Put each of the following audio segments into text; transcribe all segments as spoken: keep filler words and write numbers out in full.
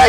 my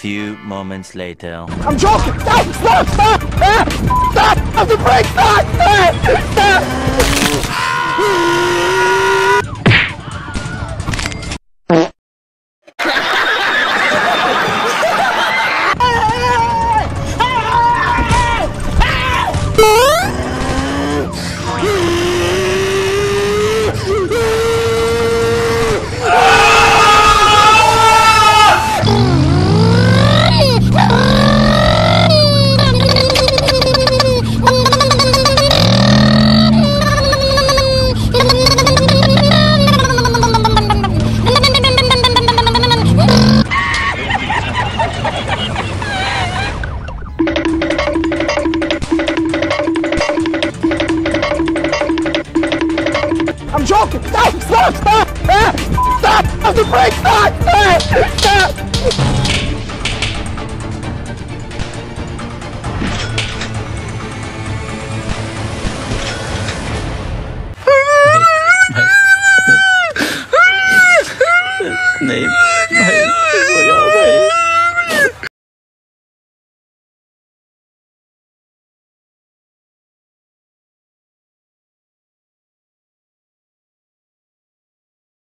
few moments later. I'm joking! Stop! Stop! Stop! Stop! Stop! Stop the brake! Stop! Stop! Stop! I'm joking! Stop! Stop! Stop! Stop! Stop! Stop! Stop! Stop! Stop!